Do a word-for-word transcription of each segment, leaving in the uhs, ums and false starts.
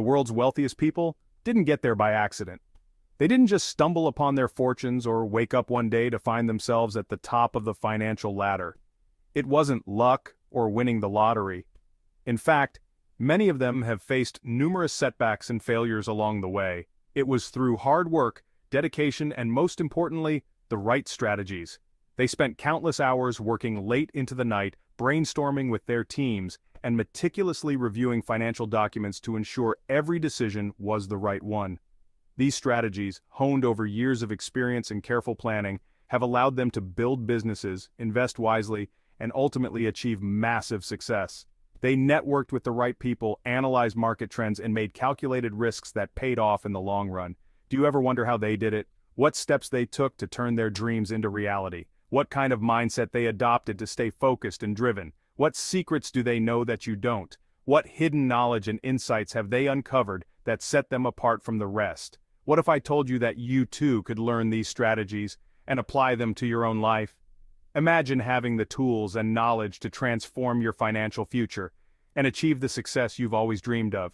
the world's wealthiest people, didn't get there by accident. They didn't just stumble upon their fortunes or wake up one day to find themselves at the top of the financial ladder. It wasn't luck or winning the lottery. In fact, many of them have faced numerous setbacks and failures along the way. It was through hard work, dedication, and most importantly, the right strategies. They spent countless hours working late into the night, brainstorming with their teams, and meticulously reviewing financial documents to ensure every decision was the right one. These strategies, honed over years of experience and careful planning, have allowed them to build businesses, invest wisely, and ultimately achieve massive success. They networked with the right people, analyzed market trends, and made calculated risks that paid off in the long run. Do you ever wonder how they did it? What steps they took to turn their dreams into reality? What kind of mindset they adopted to stay focused and driven? What secrets do they know that you don't? What hidden knowledge and insights have they uncovered that set them apart from the rest? What if I told you that you too could learn these strategies and apply them to your own life? Imagine having the tools and knowledge to transform your financial future and achieve the success you've always dreamed of.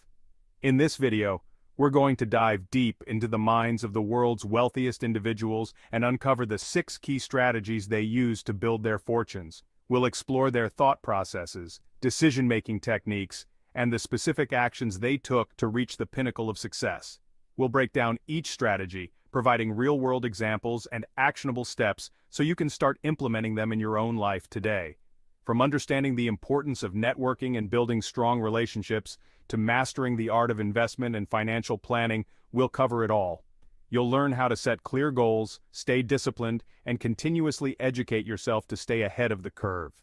In this video, we're going to dive deep into the minds of the world's wealthiest individuals and uncover the six key strategies they use to build their fortunes. We'll explore their thought processes, decision-making techniques, and the specific actions they took to reach the pinnacle of success. We'll break down each strategy, providing real-world examples and actionable steps so you can start implementing them in your own life today. From understanding the importance of networking and building strong relationships, to mastering the art of investment and financial planning, we'll cover it all. You'll learn how to set clear goals, stay disciplined, and continuously educate yourself to stay ahead of the curve.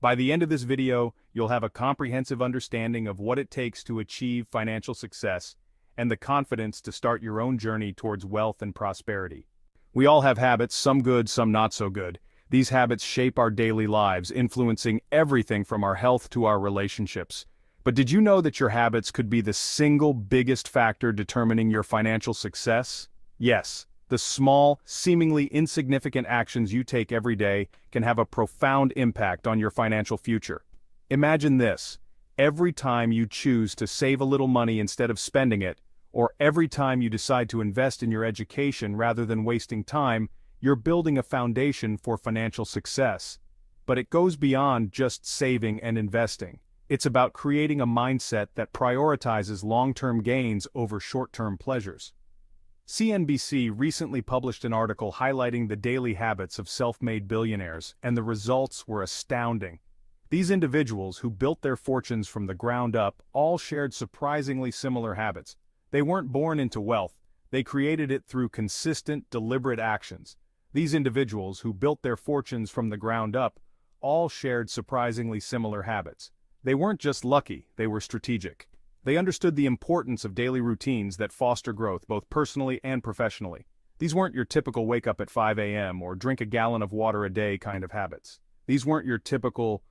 By the end of this video, you'll have a comprehensive understanding of what it takes to achieve financial success and the confidence to start your own journey towards wealth and prosperity. We all have habits, some good, some not so good. These habits shape our daily lives, influencing everything from our health to our relationships. But did you know that your habits could be the single biggest factor determining your financial success? Yes, the small, seemingly insignificant actions you take every day can have a profound impact on your financial future. Imagine this: every time you choose to save a little money instead of spending it, or every time you decide to invest in your education rather than wasting time, you're building a foundation for financial success. But it goes beyond just saving and investing. It's about creating a mindset that prioritizes long-term gains over short-term pleasures. C N B C recently published an article highlighting the daily habits of self-made billionaires, and the results were astounding. These individuals who built their fortunes from the ground up all shared surprisingly similar habits. They weren't born into wealth, they created it through consistent, deliberate actions. These individuals who built their fortunes from the ground up all shared surprisingly similar habits. They weren't just lucky, they were strategic. They understood the importance of daily routines that foster growth both personally and professionally. These weren't your typical wake up at five A M or drink a gallon of water a day kind of habits. These weren't your typical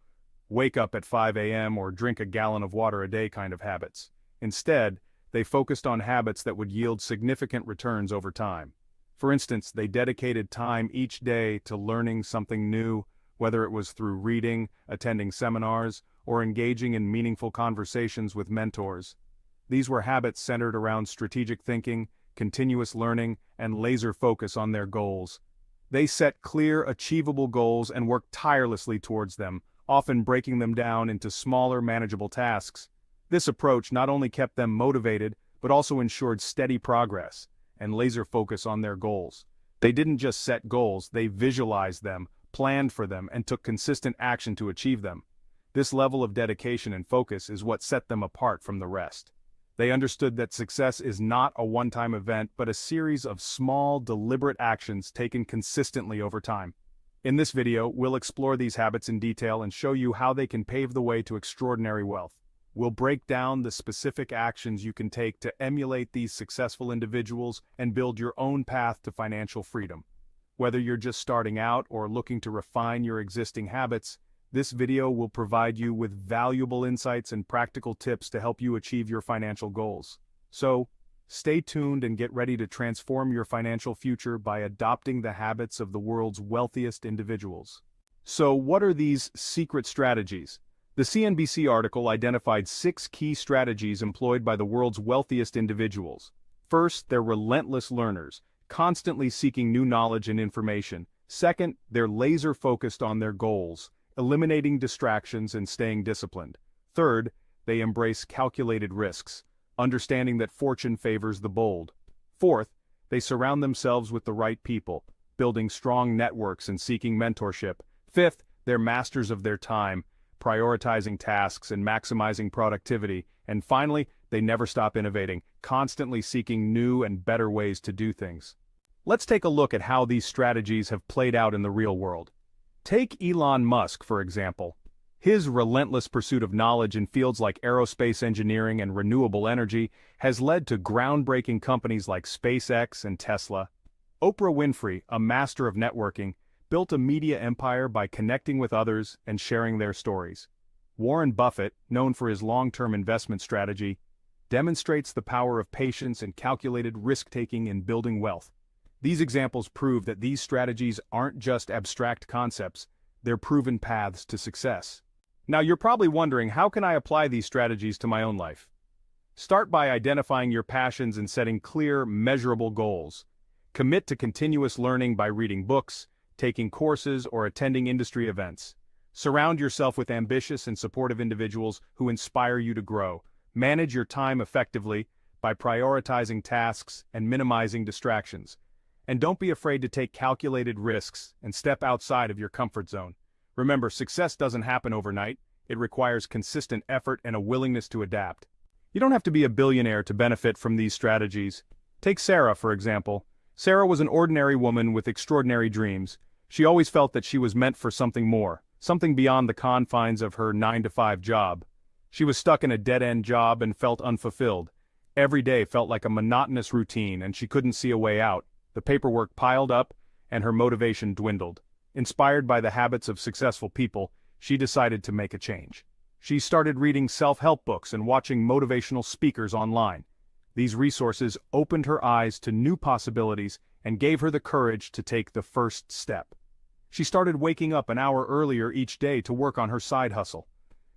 wake up at five A M or drink a gallon of water a day kind of habits. Instead, they focused on habits that would yield significant returns over time. For instance, they dedicated time each day to learning something new, whether it was through reading, attending seminars, or engaging in meaningful conversations with mentors. These were habits centered around strategic thinking, continuous learning, and laser focus on their goals. They set clear, achievable goals and worked tirelessly towards them, often breaking them down into smaller, manageable tasks. This approach not only kept them motivated, but also ensured steady progress and laser focus on their goals. They didn't just set goals, they visualized them, planned for them, and took consistent action to achieve them. This level of dedication and focus is what set them apart from the rest. They understood that success is not a one-time event, but a series of small, deliberate actions taken consistently over time. In this video, we'll explore these habits in detail and show you how they can pave the way to extraordinary wealth. We'll break down the specific actions you can take to emulate these successful individuals and build your own path to financial freedom. Whether you're just starting out or looking to refine your existing habits, this video will provide you with valuable insights and practical tips to help you achieve your financial goals. So, stay tuned and get ready to transform your financial future by adopting the habits of the world's wealthiest individuals. So, what are these secret strategies? The C N B C article identified six key strategies employed by the world's wealthiest individuals. First, they're relentless learners, constantly seeking new knowledge and information. Second, they're laser-focused on their goals, eliminating distractions and staying disciplined. Third, they embrace calculated risks, understanding that fortune favors the bold. Fourth, they surround themselves with the right people, building strong networks and seeking mentorship. Fifth, they're masters of their time, prioritizing tasks and maximizing productivity. And finally, they never stop innovating, constantly seeking new and better ways to do things. Let's take a look at how these strategies have played out in the real world. Take Elon Musk, for example. His relentless pursuit of knowledge in fields like aerospace engineering and renewable energy has led to groundbreaking companies like SpaceX and Tesla. Oprah Winfrey, a master of networking, built a media empire by connecting with others and sharing their stories. Warren Buffett, known for his long-term investment strategy, demonstrates the power of patience and calculated risk-taking in building wealth. These examples prove that these strategies aren't just abstract concepts, they're proven paths to success. Now you're probably wondering, how can I apply these strategies to my own life? Start by identifying your passions and setting clear, measurable goals. Commit to continuous learning by reading books, taking courses, or attending industry events. Surround yourself with ambitious and supportive individuals who inspire you to grow. Manage your time effectively by prioritizing tasks and minimizing distractions. And don't be afraid to take calculated risks and step outside of your comfort zone. Remember, success doesn't happen overnight. It requires consistent effort and a willingness to adapt. You don't have to be a billionaire to benefit from these strategies. Take Sarah, for example. Sarah was an ordinary woman with extraordinary dreams. She always felt that she was meant for something more, something beyond the confines of her nine to five job. She was stuck in a dead-end job and felt unfulfilled. Every day felt like a monotonous routine, and she couldn't see a way out. The paperwork piled up, and her motivation dwindled. Inspired by the habits of successful people, she decided to make a change. She started reading self-help books and watching motivational speakers online. These resources opened her eyes to new possibilities and gave her the courage to take the first step. She started waking up an hour earlier each day to work on her side hustle.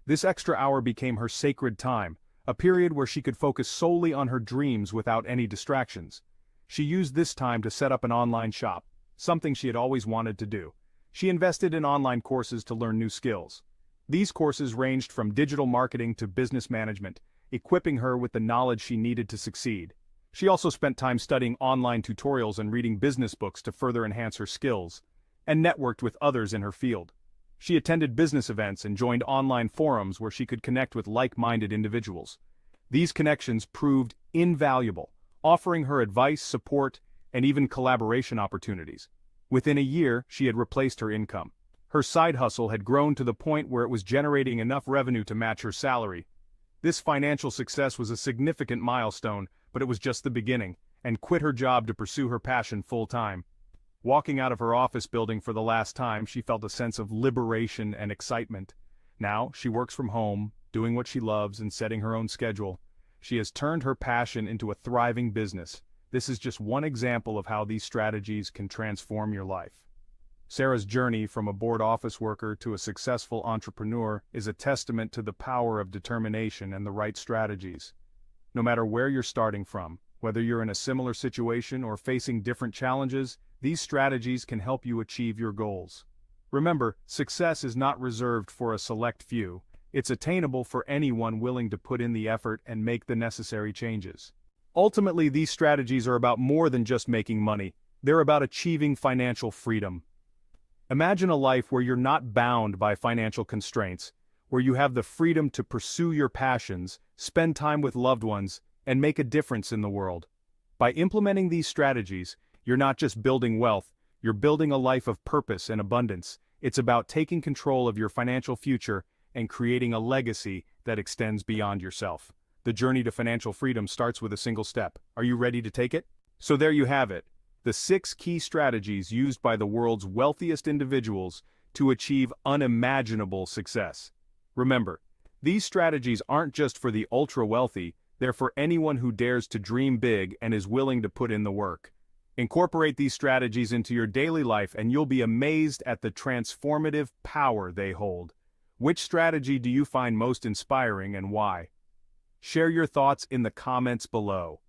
This extra hour became her sacred time, a period where she could focus solely on her dreams without any distractions. She used this time to set up an online shop, something she had always wanted to do. She invested in online courses to learn new skills. These courses ranged from digital marketing to business management, equipping her with the knowledge she needed to succeed. She also spent time studying online tutorials and reading business books to further enhance her skills, and networked with others in her field. She attended business events and joined online forums where she could connect with like-minded individuals. These connections proved invaluable, offering her advice, support, and even collaboration opportunities. Within a year, she had replaced her income. Her side hustle had grown to the point where it was generating enough revenue to match her salary. This financial success was a significant milestone, but it was just the beginning, and quit her job to pursue her passion full-time. Walking out of her office building for the last time, she felt a sense of liberation and excitement. Now, she works from home, doing what she loves and setting her own schedule. She has turned her passion into a thriving business. This is just one example of how these strategies can transform your life. Sarah's journey from a bored office worker to a successful entrepreneur is a testament to the power of determination and the right strategies. No matter where you're starting from, whether you're in a similar situation or facing different challenges, these strategies can help you achieve your goals. Remember, success is not reserved for a select few. It's attainable for anyone willing to put in the effort and make the necessary changes. Ultimately, these strategies are about more than just making money. They're about achieving financial freedom. Imagine a life where you're not bound by financial constraints, where you have the freedom to pursue your passions, spend time with loved ones, and make a difference in the world. By implementing these strategies, you're not just building wealth, you're building a life of purpose and abundance. It's about taking control of your financial future and creating a legacy that extends beyond yourself. The journey to financial freedom starts with a single step. Are you ready to take it? So there you have it, the six key strategies used by the world's wealthiest individuals to achieve unimaginable success. Remember, these strategies aren't just for the ultra-wealthy, they're for anyone who dares to dream big and is willing to put in the work. Incorporate these strategies into your daily life and you'll be amazed at the transformative power they hold. Which strategy do you find most inspiring and why? Share your thoughts in the comments below.